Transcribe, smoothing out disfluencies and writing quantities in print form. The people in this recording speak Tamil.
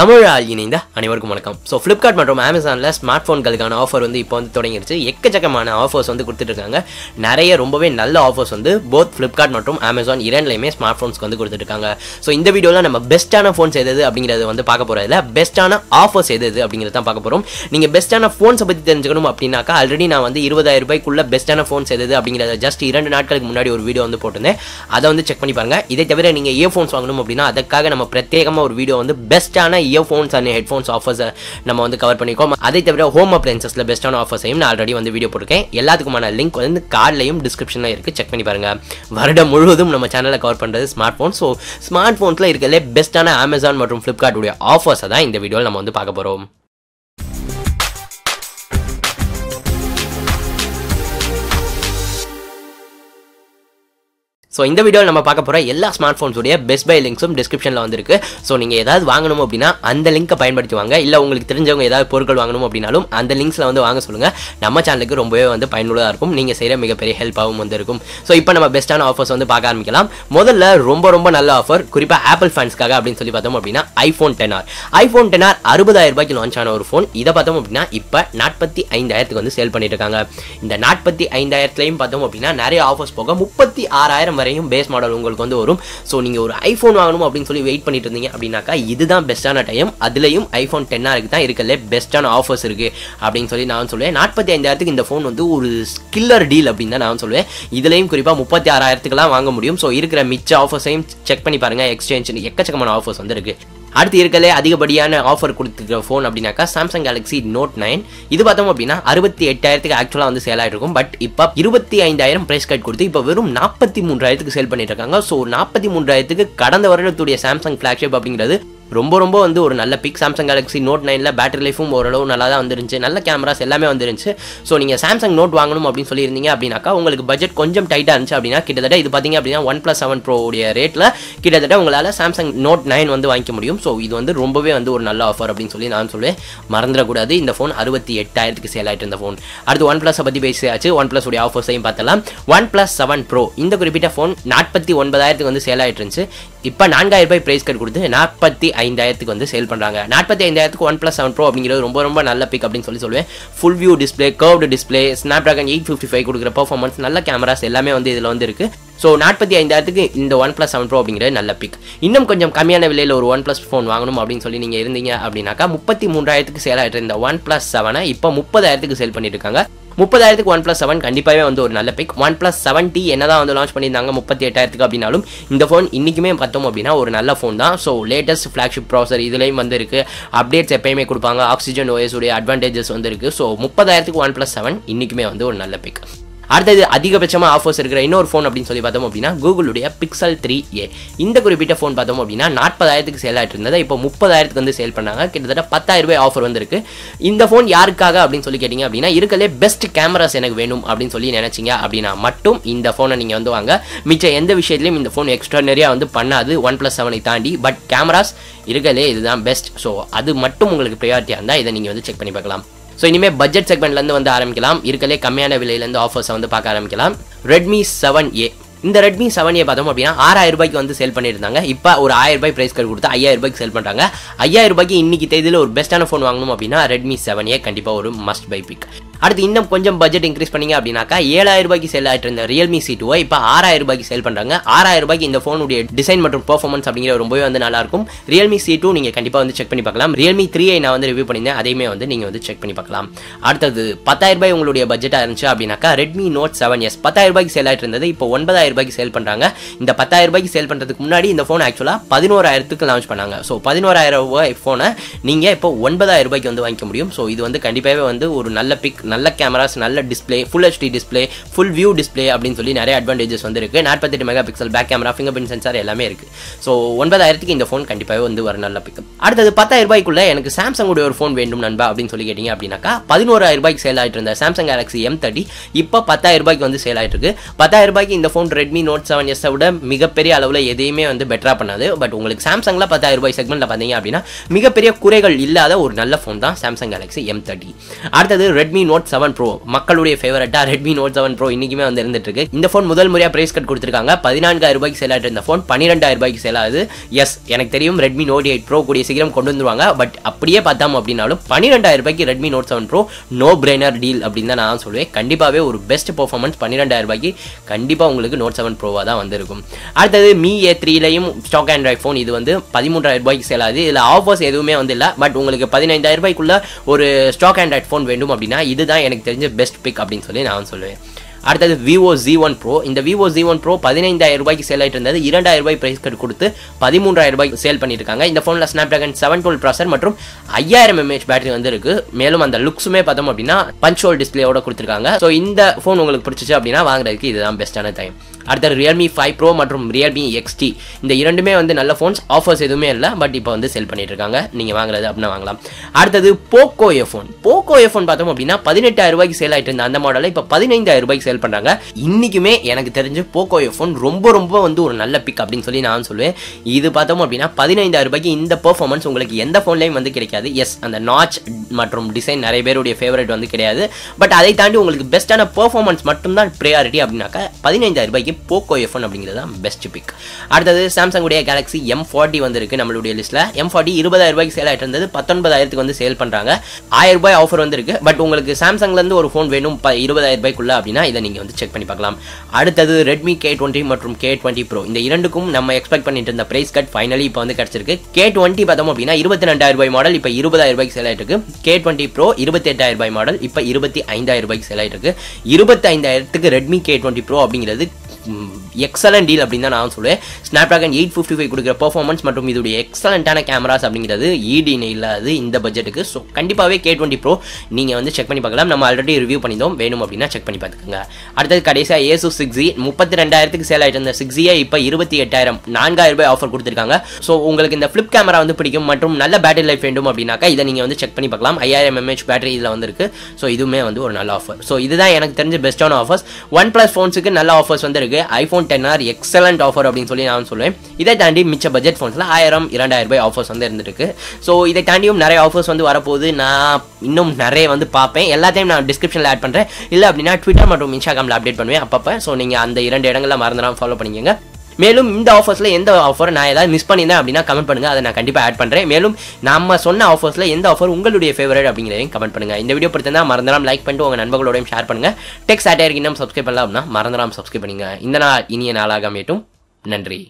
தமிழ் ஆள் இணைந்த அனைவருக்கும் வணக்கம். ஸோ ஃப்ளிப்கார்ட் மற்றும் அமேசானில் ஸ்மார்ட் ஃபோன்களுக்கான ஆஃபர் வந்து இப்போ வந்து தொடங்கிடுச்சு. எக்கச்சக்கமான ஆஃபர்ஸ் வந்து கொடுத்துட்ருக்காங்க. நிறைய ரொம்பவே நல்ல ஆஃபர்ஸ் வந்து போத் ஃப்ளிப்கார்ட் மற்றும் அமேசான் இரண்டுலையுமே ஸ்மார்ட் ஃபோன்ஸ்க்கு வந்து கொடுத்துட்ருக்காங்க. ஸோ இந்த வீடியோவில் நம்ம பெஸ்ட்டான ஃபோன்ஸ் எது அப்படிங்கிறது வந்து பார்க்க போகிறதில்ல, பெஸ்ட்டான ஆஃபர்ஸ் எது அப்படிங்கிறது தான் பார்க்க போகிறோம். நீங்கள் பெஸ்ட்டான ஃபோன்ஸை பற்றி தெரிஞ்சுக்கணும் அப்படின்னாக்கா ஆல்ரெடி நான் வந்து 20,000 ரூபாய்க்குள்ளே பெஸ்ட்டான ஃபோன்ஸ் எது அப்படிங்கிறத ஜஸ்ட் 2 நாட்களுக்கு முன்னாடி ஒரு வீடியோ வந்து போட்டிருந்தேன். அதை வந்து செக் பண்ணி பாருங்கள். இதை தவிர நீங்கள் இயர்ஃபோன்ஸ் வாங்கணும் அப்படின்னா அதுக்காக நம்ம பிரத்யேகமாக ஒரு வீடியோ வந்து பெஸ்ட்டான இயர்ஃபோன்ஸ் அண்ட் ஹெட்ஃபோன்ஸ் ஆஃபர்ஸை நம்ம வந்து கவர் பண்ணியிருக்கோம். அதை தவிர ஹோம் அப்ளைன்சஸில் பெஸ்ட்டான ஆஃபர்ஸையும் நான் ஆல்ரெடி வந்து வீடியோ போட்டிருக்கேன். எல்லாத்துக்குமான லிங்க் வந்து கார்ட்லையும் டிஸ்கிரிப்ஷனில் இருக்குது, செக் பண்ணி பாருங்கள். வருடம் முழுவதும் நம்ம சேனலில் கவர் பண்ணுறது ஸ்மார்ட் ஃபோன். ஸோ ஸ்மார்ட் ஃபோன்ஸில் இருக்கிறதே பெஸ்ட்டான அமேசான் மற்றும் ஃப்ளிப்கார்ட் உடைய ஆஃபர்ஸை தான் இந்த வீடியோவில் நம்ம வந்து பார்க்க போகிறோம். ஸோ இந்த வீடியோவில் நம்ம பார்க்க போகிற எல்லா ஸ்மார்ட் ஃபோன்ஸுடைய பெஸ்ட் பை லிங்க்ஸும் டிஸ்கிரிப்ஷனில் வந்துருக்கு. ஸோ நீங்கள் ஏதாவது வாங்கணும் அப்படின்னா அந்த லிங்க்கை பயன்படுத்துவாங்க. இல்லை உங்களுக்கு தெரிஞ்சவங்க ஏதாவது பொருட்கள் வாங்கணும் அப்படின்னாலும் அந்த லிங்க்ஸில் வந்து வாங்க சொல்லுங்கள். நம்ம சேனலுக்கு ரொம்பவே வந்து பயனுள்ளதாக இருக்கும், நீங்கள் செய்கிற மிகப்பெரிய ஹெல்ப்பாகவும் வந்து இருக்கும். ஸோ இப்போ நம்ம பெஸ்ட்டான ஆஃபர்ஸ் வந்து பார்க்க ஆரம்பிக்கலாம். முதல்ல ரொம்ப நல்ல ஆஃபர் குறிப்பாக ஆப்பிள் ஃபேன்ஸ்க்காக அப்படின்னு சொல்லி பார்த்தோம் அப்படின்னா ஐஃபோன் 10R 60,000 ரூபாய்க்கு லான்ச் ஆன ஒரு ஃபோன். இதை பார்த்தோம் அப்படின்னா இப்போ 45,000க்கு வந்து சேல் பண்ணிட்டு இருக்காங்க. இந்த 45,000லையும் பார்த்தோம் அப்படின்னா நிறைய ஆஃபர்ஸ் போக 36,000 வரையும் பேஸ் மாடல் உங்களுக்கு வந்து வரும். சோ நீங்க ஒரு ஐபோன் வாங்கணும் அப்படின்னு சொல்லி வெயிட் பண்ணிட்டு இருந்தீங்க அப்படின்னாக்கா இதுதான் பெஸ்ட்டான டைம். அதுலயும் ஐபோன் 10R தான் இருக்கல பெஸ்ட்டான ஆஃபர்ஸ் இருக்கு அப்படின்னு சொல்லி நான் சொல்லுவேன். 45,000க்கு இந்த ஃபோன் வந்து ஒரு கில்லர் டீல் அப்படின்னு தான் நான் சொல்லுவேன். இதுலயும் குறிப்பா 36,000க்குலாம் வாங்க முடியும். சோ இருக்கிற மிச்ச ஆஃபர்ஸையும் செக் பண்ணி பாருங்க. எக்ஸ்சேஞ்ச் எக்கச்சக்கமான ஆஃபர்ஸ் வந்து இருக்கு. அடுத்து இருக்கலே அதிகப்படியான ஆஃபர் கொடுத்துருக்கிற ஃபோன் அப்படின்னாக்கா சாம்சங் கேலக்ஸி நோட் 9. இது பார்த்தோம் அப்படின்னா 68,000க்கு ஆக்சுவலாக வந்து சேல் ஆகிட்டு இருக்கும். பட் இப்போ 25,000 ப்ரைஸ் கட் கொடுத்து இப்போ வெறும் 43,000க்கு சேல் பண்ணிட்டு இருக்காங்க. ஸோ 43,000க்கு கடந்த வருடத்துடைய சாம்சங் ஃபிளாக்ஷிப் அப்படிங்கிறது ரொம்ப வந்து ஒரு நல்ல பிக். சாம்சங் கேலக்ஸி நோட் 9ல பேட்டரி லைஃபும் ஓரளவு நல்லா தான் வந்துருந்துச்சு, நல்ல கேமராஸ் எல்லாமே வந்துருந்துச்சு. ஸோ நீங்கள் சாம்சங் நோட் வாங்கணும் அப்படின்னு சொல்லியிருந்தீங்க அப்படின்னாக்கா உங்களுக்கு பட்ஜெட் கொஞ்சம் டைட்டாக இருந்துச்சு அப்படின்னா கிட்டத்தட்ட இது பார்த்தீங்க அப்படின்னா OnePlus 7 Pro உடைய ரேட்டில் கிட்டத்தட்ட உங்களால் சாம்சங் நோட் 9 வந்து வாங்கிக்க முடியும். ஸோ இது வந்து ரொம்பவே வந்து ஒரு நல்ல ஆஃபர் அப்படின்னு சொல்லி நான் சொல்லுவேன். மறந்துடக்கூடாது இந்த ஃபோன் 68,000க்கு சேல் ஆகிட்டு இருந்த ஃபோன். அடுத்து OnePlus பற்றி பேசியாச்சு, OnePlus உடைய ஆஃபர்ஸையும் பார்த்தலாம். OnePlus 7 Pro இந்த குறிப்பிட்ட ஃபோன் 49,000க்கு வந்து சேல் ஆகிட்டு இருந்துச்சு. இப்போ 4,000 ரூபாய் ப்ரைஸ் கட் கொடுத்து 45,000க்கு வந்து சேல் பண்ணுறாங்க. 45,000க்கு OnePlus 7 Pro அப்படிங்கிறது ரொம்ப நல்ல பிக் அப்படின்னு சொல்லி சொல்லுவேன். Full view display, curved display, Snapdragon 855 கொடுக்குற பர்ஃபார்மன்ஸ், நல்ல கேமராஸ் எல்லாமே வந்து இதில் வந்து இருக்குது. ஸோ 45,000க்கு இந்த OnePlus 7 Pro அப்படிங்கிறது நல்ல பிக். இன்னும் கொஞ்சம் கம்மியான விலையில் ஒரு OnePlus ஃபோன் வாங்கணும் அப்படின்னு சொல்லி நீங்கள் இருந்தீங்க அப்படின்னாக்கா 33,000க்கு சேல் ஆகிட்டு இந்த OnePlus 7 இப்போ 30,000க்கு சேல் பண்ணிட்டு இருக்காங்க. 30,000க்கு OnePlus 7 கண்டிப்பாகவே வந்து ஒரு நல்ல பிக். OnePlus 7T என்னதான் வந்து லான்ச் பண்ணியிருந்தாங்க 48,000க்கு அப்படின்னாலும் இந்த ஃபோன் இன்றைக்குமே பார்த்தோம் அப்படின்னா ஒரு நல்ல ஃபோன் தான். ஸோ லேட்டஸ்ட் ஃப்ளாக்ஷிப் ப்ராசர் இதுலேயும் வந்து இருக்குது, அப்டேட்ஸ் எப்பயுமே கொடுப்பாங்க, ஆக்சிஜன் ஓஎஸ் உடைய அட்வான்டேஜஸ் வந்து இருக்குது. ஸோ 30,000க்கு OnePlus 7 இன்றைக்குமே வந்து ஒரு நல்ல பிக். அடுத்தது அதிகபட்சமாக ஆஃபர்ஸ் இருக்கிற இன்னொரு ஃபோன் அப்படின்னு சொல்லி பார்த்தோம் அப்படின்னா கூகுளுடைய பிக்சல் 3a இந்த குறிப்பிட்ட ஃபோன் பார்த்தோம் அப்படின்னா 40,000க்கு சேல் ஆகிட்டு இருந்தது இப்போ 30,000க்கு வந்து சேல் பண்ணாங்க. கிட்டத்தட்ட 10,000 ரூபாய் ஆஃபர் வந்துருக்கு. இந்த ஃபோன் யாருக்காக அப்படின்னு சொல்லி கேட்டிங்க அப்படின்னா இருக்கலே பெஸ்ட் கேமராஸ் எனக்கு வேணும் அப்படின்னு சொல்லி நினச்சிங்க அப்படின்னா மட்டும் இந்த ஃபோனை நீங்கள் வந்து வாங்க. மிச்சம் எந்த விஷயத்துலையும் இந்த ஃபோன் எக்ஸ்ட்ரானரியாக வந்து பண்ணாது OnePlus 7 தாண்டி. பட் கேமராஸ் இருக்கலே இதுதான் பெஸ்ட். ஸோ அது மட்டும் உங்களுக்கு ப்ரையாரிட்டியாக இருந்தால் இதை நீங்கள் வந்து செக் பண்ணி பார்க்கலாம். ஸோ இனிமேல் பட்ஜெட் செக்மெண்ட்லேருந்து வந்து ஆரம்பிக்கலாம். இருக்கலே கம்மியான விலையிலேருந்து ஆஃபர்ஸை வந்து பார்க்க ஆரம்பிக்கலாம். Redmi 7a இந்த Redmi 7a பார்த்தோம் அப்படின்னா 6,000 ரூபாய்க்கு வந்து சேல் பண்ணியிருந்தாங்க. இப்போ ஒரு 1,000 ரூபாய் ப்ரைஸ் கட் கொடுத்து 5,000 ரூபாய்க்கு சேல் பண்ணுறாங்க. 5,000 ரூபாய்க்கு இன்றைக்கி தேதியில் ஒரு பெஸ்ட்டான ஃபோன் வாங்கணும் அப்படின்னா Redmi 7a கண்டிப்பாக ஒரு மஸ்ட் பை பிக். அடுத்து இன்னும் கொஞ்சம் பட்ஜெட் இன்க்ரீஸ் பண்ணிங்க அப்படின்னாக்கா 7,000 ரூபாய்க்கு சேல் ஆகிட்டு இருந்த Realme C2 இப்போ 6,000 ரூபாய்க்கு சேல் பண்ணுறாங்க. 6,000 ரூபாய்க்கு இந்த ஃபோனுடைய டிசைன் மற்றும் பர்ஃபார்மன்ஸ் அப்படிங்கிற ரொம்பவே வந்து நல்லாயிருக்கும். Realme C2 நீங்கள் கண்டிப்பாக வந்து செக் பண்ணி பார்க்கலாம். Realme 3ஐ நான் வந்து ரிவ்யூ பண்ணியிருந்தேன், அதையுமே வந்து நீங்கள் வந்து செக் பண்ணி பார்க்கலாம். அடுத்தது 10,000 ரூபாய் உங்களுடைய பட்ஜெட்டாக இருந்துச்சு அப்படின்னாக்கா Redmi Note 7s 10,000 ரூபாய்க்கு சேல் ஆகிட்டு இருந்தது இப்போ 9,000 ரூபாய்க்கு சேல் பண்ணுறாங்க. இந்த 10,000 ரூபாய்க்கு சேல் பண்ணுறதுக்கு முன்னாடி இந்த ஃபோன் ஆக்சுவலாக 11,000க்கு லான்ச் பண்ணாங்க. ஸோ 11,000 ரூபாய் ஃபோனை நீங்கள் இப்போ 9,000 ரூபாய்க்கு வந்து வாங்கிக்க முடியும். ஸோ இது வந்து கண்டிப்பாகவே வந்து ஒரு நல்ல பிக். நல்ல கேமராஸ், நல்ல display, full HD display, full view display அப்படின்னு சொல்லி நிறைய அட்வான்டேஜஸ் வந்து இருக்குது. 48 mega pixel back camera, fingerprint sensor எல்லாமே இருக்குது. ஸோ 9,000க்கு இந்த ஃபோன் கண்டிப்பாகவே வந்து ஒரு நல்ல பிக். அடுத்தது 10,000 ரூபாய்க்குள்ளே எனக்கு சாம்சங் உடைய ஒரு ஃபோன் வேண்டும் நண்பா அப்படின்னு சொல்லி கேட்டிங்க அப்படின்னாக்கா 11,000 ரூபாய்க்கு சேல் ஆகிட்டு இருந்த Samsung Galaxy M30 இப்போ 10,000 ரூபாய்க்கு வந்து சேல் ஆகிட்டு இருக்கு. 10,000 ரூபாய்க்கு இந்த ஃபோன் Redmi Note 7s விட மிகப்பெரிய அளவுல எதையுமே வந்து பெட்டரா பண்ணாது. பட் உங்களுக்கு Samsungல 10000 ரூபாய் செக்மெண்ட்ல பாத்தீங்க அப்படினா மிகப்பெரிய குறைகள் இல்லாத ஒரு நல்ல ஃபோன் தான் Samsung Galaxy M30. அடுத்து Redmi Note 7 Pro. மக்களுடைய ஃபேவரட்டா Redmi Note 7 Pro இன்னைக்குமே வந்து இருந்துட்டு இருக்கு. இந்த ஃபோன் முதல் முறையா பிரைஸ் கட் கொடுத்திருக்காங்க. 14000 ரூபாய்க்கு சேல் ஆயிட்ட இந்த ஃபோன் 12000 ரூபாய்க்கு சேல் ஆகுது. எஸ் எனக்கு தெரியும் Redmi Note 8 Pro கூடிய சீக்கிரம் கொண்டு வந்துருவாங்க. பட் அப்படியே பார்த்தோம் அப்படினாலும் 12000 ரூபாய்க்கு Redmi Note 7 Pro no brainer deal அப்படிதான் நான் சொல்வேன். கண்டிப்பாவே ஒரு பெஸ்ட் பெர்ஃபார்மன்ஸ் 12000 ரூபாய்க்கு கண்டிப்பா உங்களுக்கு Note 7 Proவா தான் வந்திருக்கும். அடுத்து Mi A3 லயும் ஸ்டாக் ஆண்ட்ராய்ட் ஃபோன் இது வந்து 13000 ரூபாய்க்கு சேல் ஆகுது. இதுல ஆஃபர்ஸ் எதுவுமே வந்து இல்ல. பட் உங்களுக்கு 15000 ரூபாய்க்குள்ள ஒரு ஸ்டாக் ஆண்ட்ராய்ட் ஃபோன் வேண்டும் அப்படினா இதுதான் எனக்கு தெரிஞ்ச பெஸ்ட் பிக் அப்படினு சொல்லி நான் சொல்வேன். அடுத்து Vivo Z1 Pro. இந்த Vivo Z1 Pro 15000 ரூபாய்க்கு சேல் ஆயிட்டு இருந்தது. 2000 ரூபாய் பிரைஸ் கட் கொடுத்து 13000 ரூபாய்க்கு சேல் பண்ணிருக்காங்க. இந்த ஃபோன்ல Snapdragon 712 ப்ராசர் மற்றும் 5000 mAh பேட்டரி வந்து இருக்கு. மேலும் அந்த லுக்ஸுமே பார்த்தோம் அப்படின்னா பஞ்ச் ஹோல் டிஸ்ப்ளேயோட கொடுத்திருக்காங்க. சோ இந்த ஃபோன் உங்களுக்கு பிடிச்சிச்சு அப்படின்னா வாங்குறதுக்கு இதுதான் பெஸ்டான டைம். அடுத்து Realme 5 Pro மற்றும் Realme XT. இந்த இரண்டுமே வந்து நல்ல ஃபோன்ஸ். ஆஃபர்ஸ் எதுவுமே இல்லை. பட் இப்போ வந்து சேல் பண்ணிட்டு இருக்காங்க. நீங்க வாங்குறது அப்படின்னா வாங்கலாம். அடுத்தது Poco A-phone. Poco A-phone பார்த்தோம் அப்படின்னா 18000 ரூபாய்க்கு சேல் ஆயிட்டு இருந்த அந்த மாடலை இப்போ 15000 ரூபாய்க்கு சேல் பண்றாங்க. இன்னைக்குமே எனக்கு தெரிஞ்சு Poco A-phone ரொம்ப ரொம்ப வந்து ஒரு நல்ல பிக் அப்படினு சொல்லி நான் சொல்வேன். இது பார்த்தோம் அப்படின்னா 15000 ரூபாய்க்கு இந்த பெர்ஃபார்மன்ஸ் உங்களுக்கு எந்த ஃபோன்லயும் வந்து கிடைக்காது. எஸ் அந்த நாட்ச் மற்றும் டிசைன் நிறைய பேருடைய ஃபேவரட் வந்து கிடையாது. பட் அதை தாண்டி உங்களுக்கு பெஸ்டான பெர்ஃபார்மன்ஸ் மட்டும் தான் பிரையாரிட்டி அப்படினாக்கா 15000 ரூபாய்க்கு Poco A-phone அப்படிங்கிறது தான் பெஸ்ட் பிக். அடுத்து Samsung உடைய Galaxy M40 வந்திருக்கு நம்மளுடைய லிஸ்ட்ல. M40 20000 ரூபாய்க்கு சேல் ஆயிட்டு இருந்தது. 19000க்கு வந்து சேல் பண்றாங்க. 1000 ரூபாய் ஆஃபர் வந்திருக்கு. பட் உங்களுக்கு Samsungல இருந்து ஒரு ஃபோன் வேணும் 20000 ரூபாய்க்குள்ள அப்படினா இத நீங்க வந்து செக் பண்ணி பார்க்கலாம். அடுத்து Redmi K20 மற்றும் K20 Pro. இந்த இரண்டுக்கும் நம்ம எக்ஸ்பெக்ட் பண்ணிட்டு இருந்த பிரைஸ் கட் ஃபைனலி இப்போ வந்து கிடைச்சிருக்கு. K20 பார்த்தோம் அப்படினா 22000 ரூபாய் மாடல் இப்போ 20000 ரூபாய்க்கு சேல் ஆயிட்டு இருக்கு. K20 Pro 28000 ரூபாய் மாடல் இப்போ 25000 ரூபாய்க்கு சேல் ஆயிட்டு இருக்கு. 25000க்கு Redmi K20 Pro அப்படிங்கிறது எக்ஸலன்ட் டீல் அப்படின்னு தான் நான் சொல்லுவேன். ஸ்னாப்ட்ராகன் 855 கொடுக்குற பெர்ஃபார்மன்ஸ் மற்றும் இதோடைய எக்ஸலண்டான கேமராஸ் அப்படிங்கிறது ஈடினே இல்லாது இந்த பட்ஜெட்டுக்கு. ஸோ கண்டிப்பாகவே K20 Pro நீங்கள் வந்து செக் பண்ணி பார்க்கலாம். நம்ம ஆல்ரெடி ரிவ்யூ பண்ணியிருந்தோம். வேணும் அப்படின்னா செக் பண்ணி பார்த்துக்கோங்க. அடுத்தது கடைசியாக Asus 6Z 32000க்கு சேல் ஆகிட்டு இருந்த 6Z இப்போ 28000 4000 ஆஃபர் கொடுத்துருக்காங்க. ஸோ உங்களுக்கு இந்த ஃபிளிப் கேமரா வந்து பிடிக்கும் மற்றும் நல்ல பேட்டரி லைஃப் வேண்டும் அப்படின்னாக்கா இதை நீங்கள் வந்து செக் பண்ணி பார்க்கலாம். 5000 mAh பேட்டரி இதில் வந்துருக்கு. ஸோ இதுவுமே வந்து ஒரு நல்ல ஆஃபர். ஸோ இதுதான் எனக்கு தெரிஞ்ச பெஸ்ட்டான ஆஃபர்ஸ். OnePlus ஃபோன்ஸுக்கு நல்ல ஆஃபர்ஸ் வந்து iPhone XR எக்ஸலண்ட் ஆஃபர் அப்படின்னு சொல்லி நான் சொல்லுவேன். இதை தாண்டி மிச்ச பட்ஜெட் ஃபோன்ஸ்ல 1000 2000 ரூபாய் ஆஃபர்ஸ் வந்து இருந்துருக்கு. ஸோ இதை தாண்டியும் நிறைய ஆஃபர்ஸ் வந்து வரப்போகுது. நான் இன்னும் நிறைய வந்து பார்ப்பேன். எல்லாத்தையும் நான் டிஸ்கிரிப்ஷன்ல ஆட் பண்றேன். இல்லை அப்படின்னா ட்விட்டர் மற்றும் இன்ஸ்டாகிராமில் அப்டேட் பண்ணுவேன் அப்பப்போ. ஸோ நீங்க அந்த இரண்டு இடங்கள்ல மறந்துடாம ஃபாலோ பண்ணிக்கோங்க. மேலும் இந்த ஆஃபர்ஸில் எந்த ஆஃபர் நான் ஏதாவது மிஸ் பண்ணியிருந்தேன் அப்படின்னா கமெண்ட் பண்ணுங்கள். அதை நான் கண்டிப்பாக ஆட் பண்ணுறேன். மேலும் நம்ம சொன்ன ஆஃபர்ஸில் எந்த ஆஃபர் உங்களுடைய ஃபேவரட் அப்படிங்கிறதையும் கமெண்ட் பண்ணுங்கள். இந்த வீடியோ பிடிச்சிருந்தா மறந்துடாம லைக் பண்ணிட்டு உங்கள் நண்பர்களோடையும் ஷேர் பண்ணுங்கள். டெக் சாட்டையருக்கு இன்னும் சப்ஸ்கிரைப் பண்ணலாம் அப்படின்னா மறந்துடாம சப்ஸ்கிரைப் பண்ணுங்கள். இந்த நாள் இனிய நாளாக அமையட்டும். நன்றி.